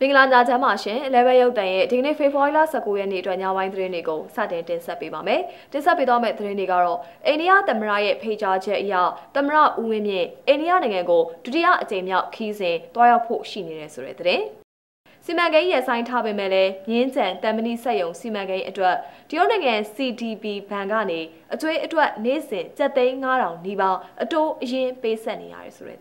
Minglandamashi, Leva Yoday, Tigni Fifoila, Sakuani, Dranawai, Drinigo, Satin, Tinsapibame, Tinsapidome, Drinigaro, Enia, Tamrae, Pajaja, Ya, Tamra Uime, Enia Nego, Tudia, Demia, Kize, Doya Po Shinin, Sore. Simagay assigned Tabi Mele, Yinsen, Tamini Sayong, Simagay Edward, Dionagan CDB Pangani, a toy Edward Nason, Zate Naran Niba, a toe Jin Pesani, Sore.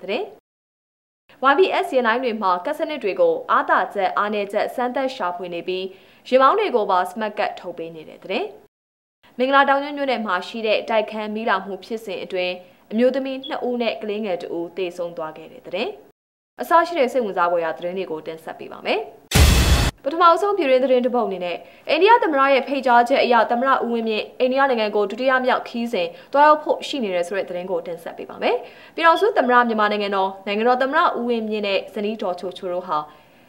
YBS and I name her Casanedrigo, Ada, Aneta, Santa Sharp Winnebi, Jimanego was Magat Tobin in it, eh? Mingla down your name, she did, Daikan Milam who pierced it, eh? Mutami, no neck lingered, oh, they song dog in it, eh? A sashay sings away at Renigo than Sapibame. But I'm also period into Bonine. Any other Maria Pajaj, Yatamra Ume, any other go to the Amyak Kise, Doyle Port Shineras Red Rengo than Sapibame. Be also the Ram demanding and all, Nangan Damra Ume, Senito Churuha.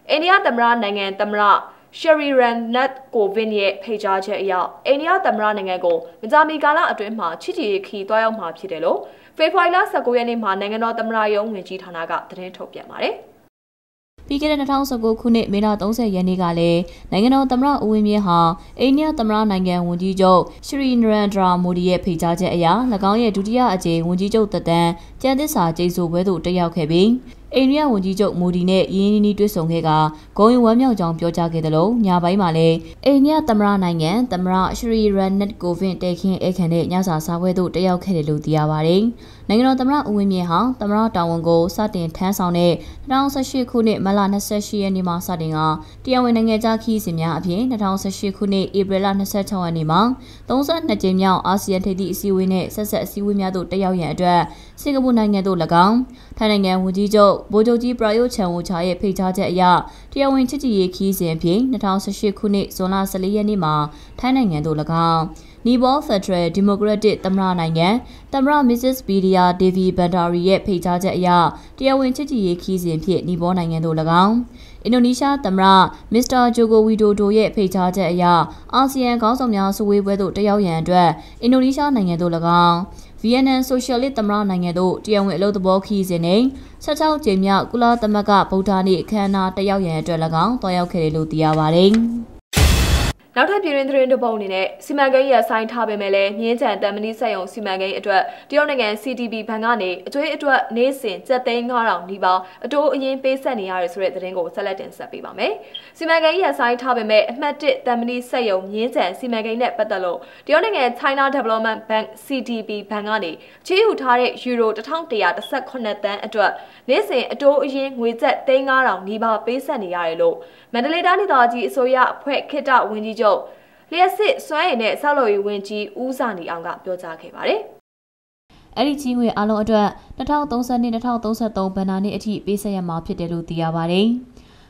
Any other Ram Nangan Damra, Sherry Ran, Nat Go Vigne, Pajaj, Ya, any other running ago, Madame Gala Adrima, Chiti Ki, Doyle Marpidello, Fapoila Sagoyani Manangan or Damra Young, Jitanaga, Trenetopia Mare. Picket and also go kunit made out also Yanigale, Nagano Tamra Uimiha, Anya Tamra Nangan Wujijo, Shri Nrandra Mudia Pijaja, Lagaya Dudia Aje, Wujijo Tatan, Jadisa Jesu Wedu Tayao Kebing, Anya Wujijo Mudine, Yini to Songhega, going one young jump your jacket alone, Yabai Male, Anya Tamra Nangan, Tamra Shri Rannet Govin taking Ekane Yasa Sawedu Tayao Kelu Diawaring, Nagano Tamra Uimiha, Tamra Tawango, Satin Tansone, Rounds a she kunit Malan. နိုင်ငံခြားခီးစင်များအပြင် Nibo Federal Democratic Tamra Nangan, Tamra Mrs. Bidia Devi Bandari Yet Pajaja Ya, Diawin Chiti Keys in Piet Nibo Nangando Lagam. Indonesia Tamra, Mr. Joko Widodo Yet Pajaja Ya, ASEAN Council Yasui Wedo Diao Yandre, Indonesia Nangando Lagam. Vienna Socialist Tamra Nangando, Diawin Lotabo Keys in A, Satao Jemia, Gula Tamaga, Botani, Kana, Diao Yandre Lagam, Doyao Kerelu Diawaring. Now, type you in the bone in it. Simagay assigned Tabemele, Nins and Damini Sayon, Simagay at work, Dionagan CDB Pangani, to it work Nason, Zating around Niba, a door in Pesani Iris Red Ringo, Salatin Sapibame. Simagay assigned Tabeme, met it Damini Sayon, Nins and Simagay Net Patalo, Dionagan China Development Bank CDB Pangani, Chiu Tare, Euro, the town they are the second then at work. Nason, a door in with Zating around Niba, Pesani Ilo. Mandalidani Daji, so ya, Quack Kid out when you Let's sit so I net salary when she Uzani Anga Biotake Valley. Editing with Alo Adra, the town those and the town those at Don Banani at Tea Besaya Marpet de Lutia Valley.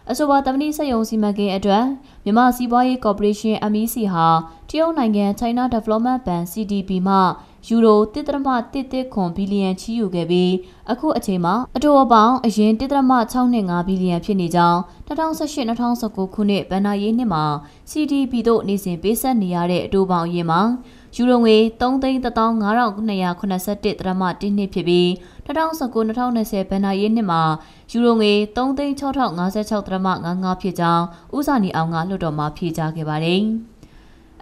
As about the Nisa Yosimagi Adra, Mima Siboy Corporation Amisi Ha, Tio Nangan China Development Bank CDB Ma, Euro Titrama Titricom Billion Chiu Gabi, Aku Atema, Adoba, Ajin Titrama Towninga Billion Pinidal. The towns are shin at Hans of Kukunit, Benayenima, CDB dot Nisin Besan Niare, Duban Yemang, Jurongway, Dong Ding the Dong Harang Naya Konaset Ramat in Nipibi, the towns are going to town as a Benayenima, Jurongway, Dong Ding Chotok Naset Ramat Nanga Pita, Uzani Anga Ludoma Pita Gibaring.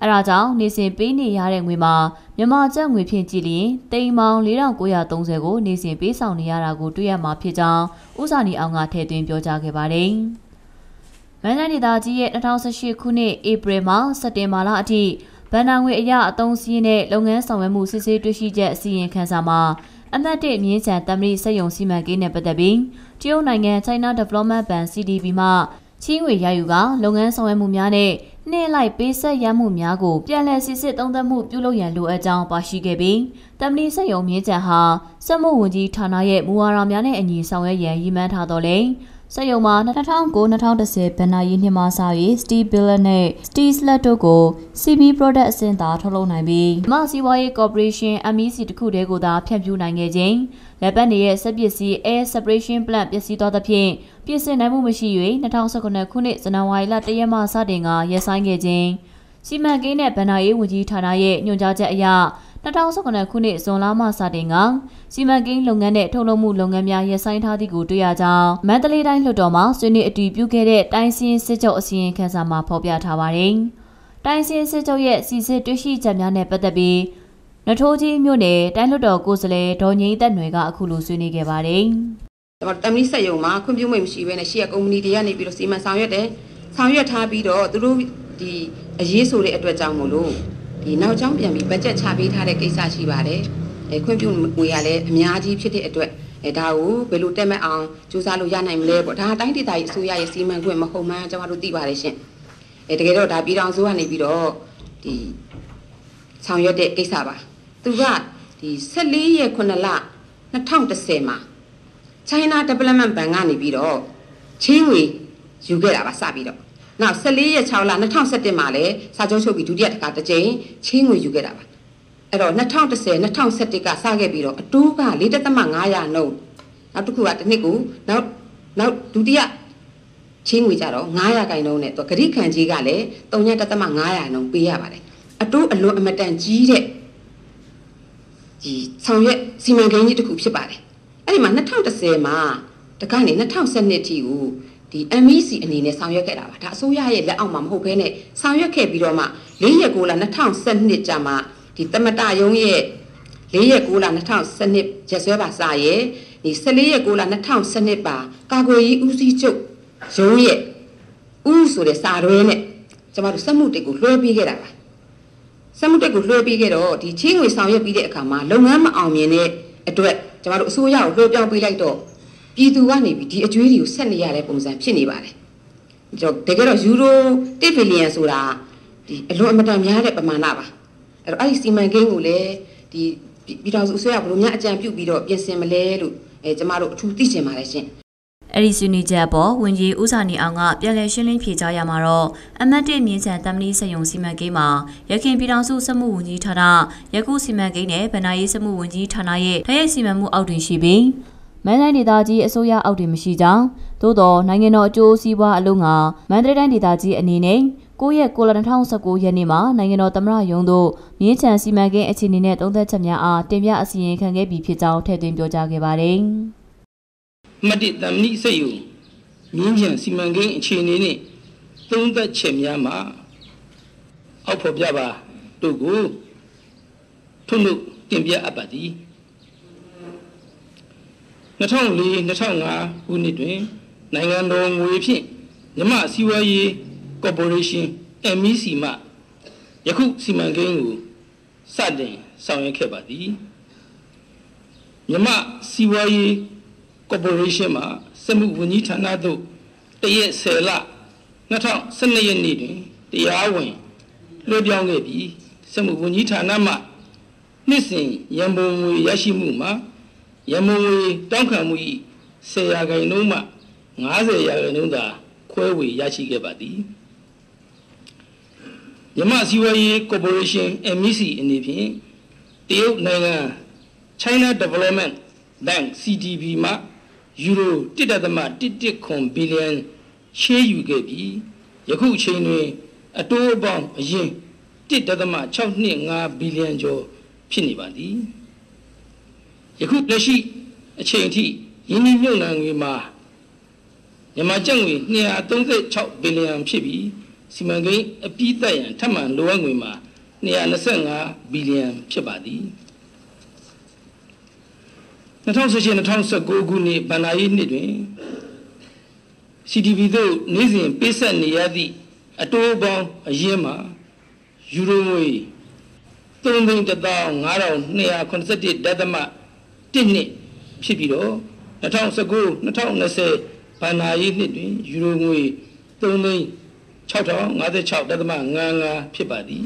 Arata, Nisin Bini Yaren Wima, Yamazan Wipin Jili, Dayman Liran Goya Dongzego, Nisin Besan Niara Go Duyama Pita, Uzani Anga Tedin Bioja Gibaring. Manani Daji at the house of Shikune, Ibrema, Sademala Ati, Bananwe Ya, Dong Sine, Longan Samuel Musi, Dushi Jet, Sea and Kansama, and that date means that Damri Sayong Simagin and Badabing, Tio Nangan China Development Bank CDB Ma, Chinwe Yayuga, Longan Samuel Mumiane, Ne like Besa Yamumiago, Pialas is it on the mood, Bulo Yalu at down Bashi Gabing, Damri Sayong means at her, Samu Wundi, Tanaye, Muaramiane, and Yisawe Yayiman Hadole. Sayoma, Natatown go Natal the Sip and Nayimasai, Steve Billane, Steve Slatogo, CB Products and Dartolo Nabi, Masiway Corporation, Amisi Kudego da Piabu Nangaging, Labani, Sabiasi, Air Separation Plant, Yasito the Pin, Pierson Nabu Mashi, Natal Sakona Kunits and Awaila de Yama Sadinga, yes, I'm getting. Simagin at Benaye, Wuji Tanaye, Nujaja Ya. 2019 ဇွန်လမှ စတင်က စီမံကိန်းလုပ်ငန်းနဲ့ ထုတ်လုပ်မှုလုပ်ငန်းများ ရပ်ဆိုင်းထားသည့်ကိုတွေ့ရကြောင်း မန္တလေးတိုင်းလွှတ်တော်မှ ဆွေးနွေးအတည်ပြုခဲ့တဲ့ တိုင်းစီရင်စစ်ချုပ်အစီရင်ခံစာမှာ ဖော်ပြထားပါတယ်။ တိုင်းစီရင်စစ်ချုပ်ရဲ့ စီစစ်တွေ့ရှိချက်များနဲ့ပတ်သက်ပြီး နထိုးကြီးမြို့နယ် တိုင်းလွှတ်တော်ကိုယ်စားလှယ် ဒေါ်ငြိမ်းသက်နွယ်က အခုလိုဆွေးနွေးခဲ့ပါတယ်။ တမန်တမီးစက်ရုံမှာခွင့်ပြုမိမရှိဘဲနဲ့ရှိရကုမ္ပဏီတရားနေပြီးတော့စီမံဆောင်ရွက်တယ်ဆောင်ရွက်ထားပြီးတော့သူတို့ဒီအရေးဆိုတဲ့အအတွက်ကြောင့်မို့လို့ဒီနောက်ကြောင်းပြန်ပြီးဘတ်ဂျက်ချပေးထားတဲ့ကိစ္စရှိပါတယ်။ခွင့်ပြုငွေကလည်းအများကြီးဖြစ်တဲ့အတွက်ဒါကိုဘယ်လိုတက်မက်အောင်စူးစမ်းလို့ရနိုင်မလဲပေါ့ဒါအတိုင်းဒေသကြီးအစိုးရရဲ့စီမံခွင့်မဟုတ်မှန်းကျွန်တော်တို့သိပါတယ်ရှင်။တကယ်တော့ဒါပြည်ထောင်စုကနေပြီးတော့ဆောင်ရွက်တဲ့ကိစ္စပါသူကဒီ China Development Bank ကနေပြီးတော့ချင်းငွေယူခဲ့တာပါစပြီးတော့နောက် 14 ရက် 6 လ 2017 မှာလည်းစာချုပ်ချုပ်ပြီးဒုတိယတစ်ခါတစ်ကြိမ်ချင်းငွေယူခဲ့တာပါအဲ့တော့ 2010 2017 ကစခဲ့ပြီးတော့အတိုးက 4.5% နောက်တစ်ခုကတစ်နှစ်ကိုနောက်ဒုတိယချင်းငွေကြတော့ 5% နဲ့သူကဂရိခံကြီးကလည်း 3.5% ပေးရပါတယ်အတိုးအလွန်အမတန်ကြီးတဲ့ဒီဆောင်ရွက်စီမံကိန်းကြီးတစ်ခုဖြစ်ပါတယ် အဲ့ဒီမှာ 2010 မှာတကနေ 2012 ထိကိုဒီ MEC အနေနဲ့ဆောင်ရွက်ခဲ့တာပါဒါအစိုးရရဲ့လက်အောက်မှာမဟုတ်ဘဲနဲ့ဆောင်ရွက်ခဲ့ပြီးတော့မှ 4.9 လ 2012 ကြာမှာဒီတမတရုံးရဲ့ 4.9 လ 2012 ရက်စွဲပါစာရဲ့ဒီ 14.9 လ 2012 ပါကာကွယ်ရေးဦးစီးချုပ်ရုံးရဲ့ ဦးဆိုတဲ့စာတွဲနဲ့ကျွန်တော်တို့စက်မှုတက်ကိုလွှဲပေးခဲ့တာပါစက်မှုတက်ကိုလွှဲပေးခဲ့တော့ဒီချင်းငွေဆောင်ရွက်ပြီးတဲ့အခါမှာလုပ်ငန်းမအောင်မြင်တဲ့အတွက် ကျွန်တော်တို့အစိုးရကိုလွှဲပြောင်းပေးလိုက်တော့ပြည်သူကနေဒီအကျွေးတွေကိုဆက်နေရတဲ့ပုံစံဖြစ်နေပါတယ်။တကယ်တော့ Euro 1 billion ဆိုတာဒီအလွန်အမတန်များတဲ့ပမာဏပါ။အဲ့တော့အဲ့ဒီစီမံကိန်းကိုလည်းဒီပြည်တော်စုအစိုးရဘယ်လိုများအကြံပြုပြီးတော့ပြင်ဆင်မလဲလို့ကျွန်တော်တို့အထူးသိချင်ပါတယ်ရှင်။ အဲဒီဆွေးနွေးချက်အပေါ်ဝန်ကြီးဦးဇာနီအောင်ကပြန်လည်ရှင်းလင်းဖြေကြားရမှာတော့အမှတ်၁မြင့်ချန်တမဏိစက်ရုံစီမံကိန်းမှာရခိုင်ပြည်ထောင်စုစက်မှုဝန်ကြီးဌာနာရဲ့ထိုက်ရိုက်စီမံမှုအောက်တွင်ရှိပြီးမန္တလေးတိုင်းဒေသကြီးအစိုးရအောက်တွင်မရှိကြောင်းသို့တော်နိုင်ငံတော်အကျိုးစီးပွားအလုံးငါမန္တလေးတိုင်းဒေသကြီးအနေနဲ့ကိုယ့်ရဲ့ကိုယ်ပိုင်ထောင်စက်ကိုရက်နေ့မှာနိုင်ငံတော်သမ္မတရုံးသို့မြင့်ချန်စီမံကိန်းအခြေအနေနဲ့ ME စီမယခုစီမံကိန်းကိုစတင်ဆောင်ရွက်ခဲ့ပါသည်မြမစီဝါရေး Corporation မှာစက်မှုဝန်ကြီးဌာနသို့တရက်10လ2012 Corporation MEC အနေဖြင့်တရုတ်နိုင်ငံ China Development Bank CDB မှာ Euro 1.11 billion ချေးယူခဲ့ပြီးယခုအချိန်တွင်အတိုးအပေါင်းအရင် 1.625 billion ကျော်ဖြစ်နေပါသည်ယခုလက်ရှိအချိန်ထိယင်းနှိမ့်ငွေမှာမြန်မာကျပ်ငွေ 236 billion ဖြစ်ပြီးစီမံကိန်းအပြီးသက်ရန်ထပ်မံလိုအပ်ငွေမှာ 225 billion ဖြစ်ပါသည် 2018-2019 ခုနှစ်ဘဏ္ဍာရေးနှစ်တွင် CDB သို့နေ့စဉ်ပေးဆက်နေရသည့်အတိုးပေါင်းအရင်းမှာ Euro ငွေ 3,5271.12 ဖြစ်ပြီးတော့ 2019-2020 ဘဏ္ဍာရေးနှစ်တွင် Euro ငွေ 3,6056.55 ဖြစ်ပါသည်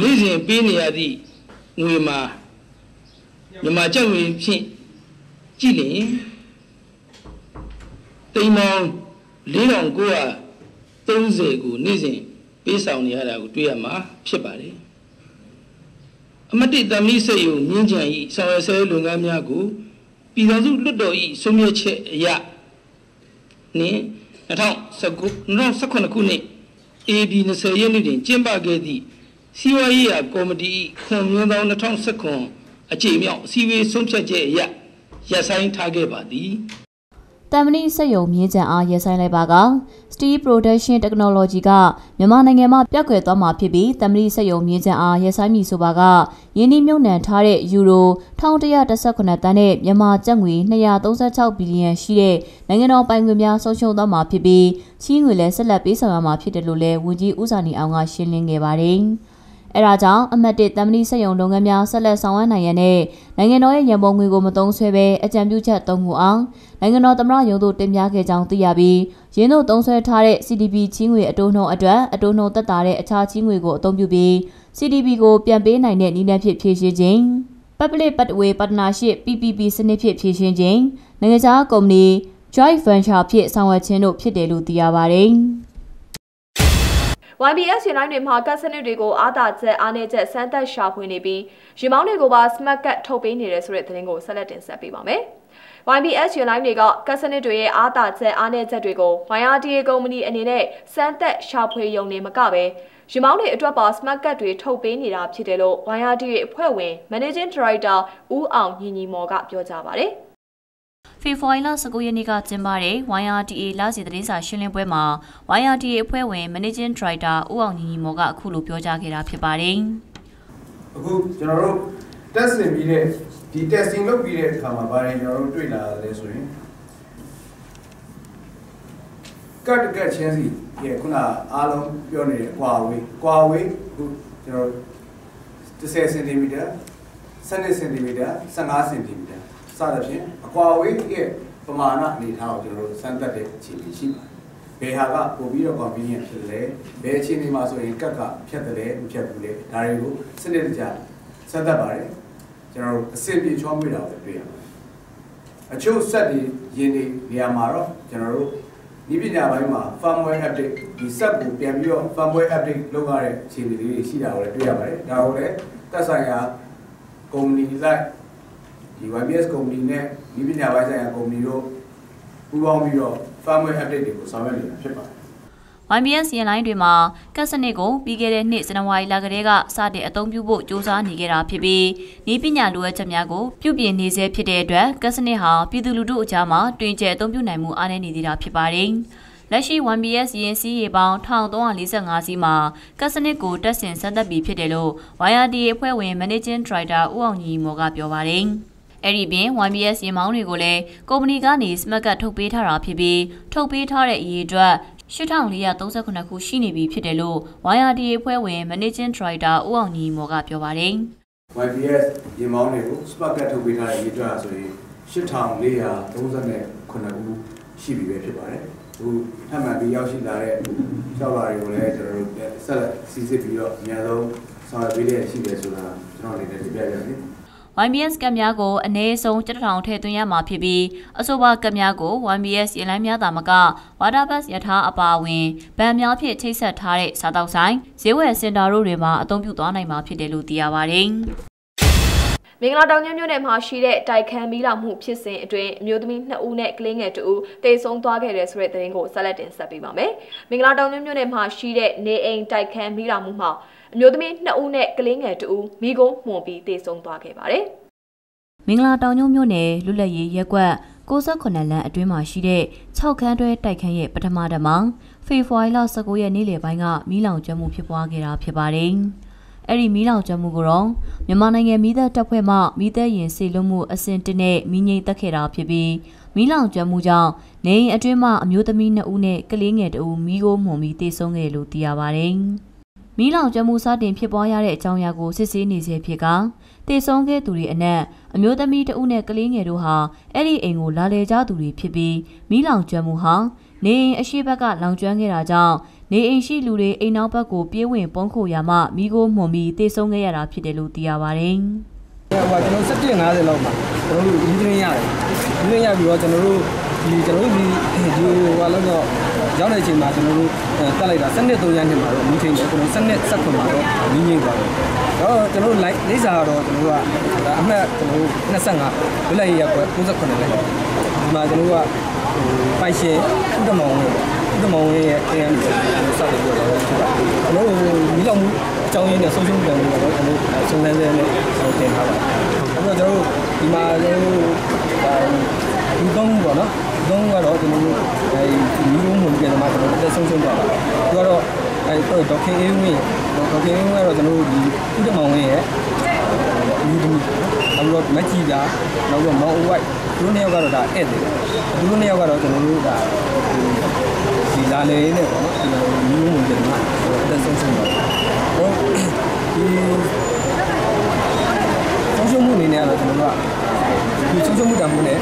နေ့စဉ်ပေးနေရသည့်ငွေမှာ မြန်မာကျပ်ငွေဖြင့်ကြည့်လျှင် 34930 ကိုနေ့စဉ်ပေးဆောင်နေရတာကိုတွေ့ရမှာဖြစ်ပါတယ်အမတ်တမီးစက်ရုံမြင့်ချန်၏ဆောင်ရွက်ဆဲလုပ်ငန်းများကိုပြည်ထောင်စုလွှတ်တော်၏ဆုံးဖြတ်ချက်အရနှင့် 2019 ခုနှစ် AB 20 ရက်နေ့တွင်ကျင်းပခဲ့သည့် CDB CYA comedy, Communal Tonsacon, a Jamia, CW Sumsa Jaya, Yasain Tagabadi. Tamni Sayo Mizan are Yasai Baga, Steve Protection Technology Ga, Yamanangama Yaketama Pibi, Tamni Sayo Mizan are Yasami Subaga, Yenimion and Tare, Euro, Tauntia Tasakonatane, Yama Jangui, Naya Dosa Tau Billion Shire, Nangano Bangumia Social Dama Pibi, Singula Salapisama Pitalule, Woody Uzani Anga Shilling Evaring. Erata, amate Tamni Sayo Longamia Salasawan Nayane, Nangano Yamong Gomotong Swebe, a Jambucha Tonguang. Nangano Tamra Yodo Temyake Jang Tiabi, Yeno Donswe Tare, CDB Chingwe, Adono Adra, Adono Tatare, Acha Chingwe Go, Tombubi, CDB Go, Piambe, Nine, Ninapit Pishing, Public Pathway Partnership, PPP Senipit Pishing, Nangata Comni, Joy Furniture Piet Sanwa Cheno Pite Lutia Baring. YBS United Market Sendigo Ada Anete Santa Sharp Winibi, Jimanigo was Market Topin Nearest Rethingo Select in Sapibame. YBS United got Casanidue Ada Anetadrigo, Maya Diego Muni and Ine, Santa Sharp Yoni Macabe, Jimani Drabas Market Topin Nira Chidelo, Maya Di Puewe, Managing Director U Ang Yini Mogap Yotavare. Fifoila Sagoyanika Zimbare, YRDA Lazidrisa Shillinbuema, YRDA Puewe, Managing Trader, Uangi Moga Kulu Piojakira Pibaring. A good general testing period, the testing look period come about in your own trailer this way. Cut to catch Yanzi, Yakuna, Alum, Pioneer, Huawei, good general, 6 centimeter, Sunday centimeter, Sana centimeter. Aquaway here, Pomana need how to Santa de Chilishi. They have a Pobino convenience today, they chili maso in Kaka, Chatale, Chapule, Tarigo, Senator Santa Barre, General Sylvia Chombi of the Pier. A chow study, Yeni, Niamaro, General Nibina Bima, Farmway Abdic, Nisabu, Piamio, Farmway Abdic, Logare, Chili, Sida, or Piamare, Daure, Tasaya, Comni like. The YBS company, even a company, who won't be your family updated for some YBS United Dima, Casanego, Bigger Nits and Wai Lagarega, Sade Atombubo, Josa Nigera PB, Nipina Lua Tamiago, Pubi Nize Pidedra, Casaneha, Piduludu Jama, Twinja Tombu Namu, and Nidira Pibaring. Lashi YBS ENC about Town Don Lisa Nazima, Casanego, Dustin Santa B. Pidelo, YRDA, where we managing Trida, Wongi Mogapio Baring. Eribin, YBS Yamaunigole, Gomniganis, Maga Topita Rapibi, Topita Yedra, Shutanglia Dosakunaku Shinibi Pidelo, YRDA, where we managing Trida, Wongi Mogapio Baring. YBS Yamaunigo, Spaga Topita Yedra, Shutanglia Dosakunaku Shibi Pidelo. Who have been Yoshi Dare, Shabari, or CCP, Yellow, Sara Village, she is not in the background. YBS Gamiago, and A. Song Chetown Tetuyama PB, Asoba Gamiago, YBS Yelamia Damaga, Wadabas Yata Abawi, Bamia Pit Tisa Tare, Sadao Sang, Sewa Sendaru Rima, Dombudanima Pidelu Diawaring. Mingladang Yunem Hashide, Taikan Mila Mupchisen, Mutmin, Unek Ling at U, they song targets threatening or salad in Sabibame. Mingladang Yunem Hashide, Ne Ain Taikan Mila Muma, Mutmin, Unek Ling at U, Migo, Mobi, they song target bare. Mingladang Yumune, Lula Yegua, Gosa Conella at Dreamashide, Chalkandre, Taikan, Patamadamang, Faithful Sagoya Nile Banga, Milan Jamu Pipuagera Pibaring. Eri Milan Jamugurong, Yamananga Mida Tapema, Mida Yen Silomu, a Sentine, Mini Takera Pibi, Milan Jamuja, Nay Adrema, Mutamina Une, Kalinget, O Migo Momi, De Songe Lutia Baring. Milan Jamusa de Piboyare, Changago, Sisini Zepiga, De Songe Duri Ane, a Mutamita Une Kalingeduha, Eri Engo Laleja Duri Pibi, Milan Jamuha, Nay Ashibaga Langangeraja. They ain't she lure a number go be win Bonko Yama, Migo Momi, they song a rapidelo diawaring. The moment I am 将軍の総書記がそんなに点が。あのだろう今のうどんがな、うどんがろうという日本文化のまとめで総書記が。だからこれ時計運営、時計運営はそのうどん運営。うどん、あの町が、あのもうわい。どのようがろだえで。どのようがろというだ。Dale ini, minum mungkin lah, dan semua. Oh, semua ni ni ada semua. Semua dah mula.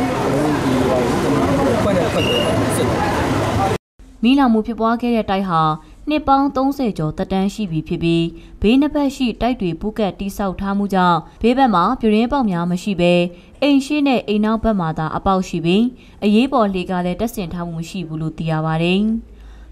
Pada pada. Mila mungkin buat kerja tayar. Nepang tongse jauh terdepan si BPB. Beberapa si tayar bukan di Sautha Muda. Beberapa Nepang yang masih ber. Enshine inau bermata apa usibing? Ayah boleh kala tersentuh musibah lutia waring.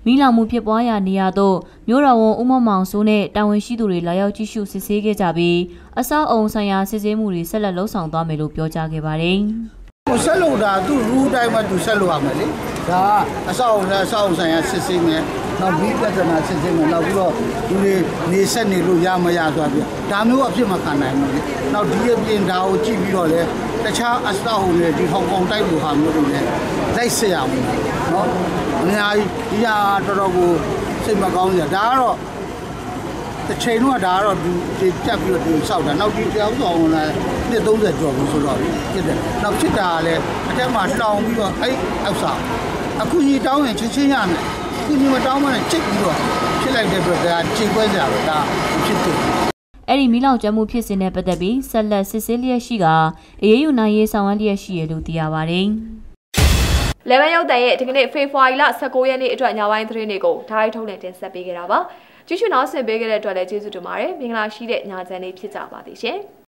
Mila mungkin buaya niado, nyorawon umum mangsune daun siduri layau cisu sesege cabi, asal orang saya sesemuri selalu sangda melupio jaga baring. Selalu dah tu rudai macam selalu amali, dah asal saya seseme, nabi dah zaman seseme, nabi lo ini nesen ni rujah macam tu aja, kami wajib makan ni, nabi dia pun dah uji biro le, tercah asal orang di Hong Kong tak bukan macam ni, tak siam, no. Ia terlalu semua kaum yang darah, tercengang darah di tiap di saudara. Nau di tiap orang lah, ni tu dah jual musulah. Jadi, nau cerita le, ada macam orang bilang, asal, aku ni tahu ni cina ni, aku ni tahu mana cina ni, cina ni berada cina berada cina. Eri milau jamu piasnya berdebi, salah Cecilia Shiga, ia unai sawalia Shiga lutia waring. Lepas yang tadi, terkini Februari lah sekolah ni itu nyawa entri nego, dah itu nanti sebegini apa? Jujur nasib begini itu ada jenis tu mara, mungkin asyik ni nyawa ni pisa apa deh?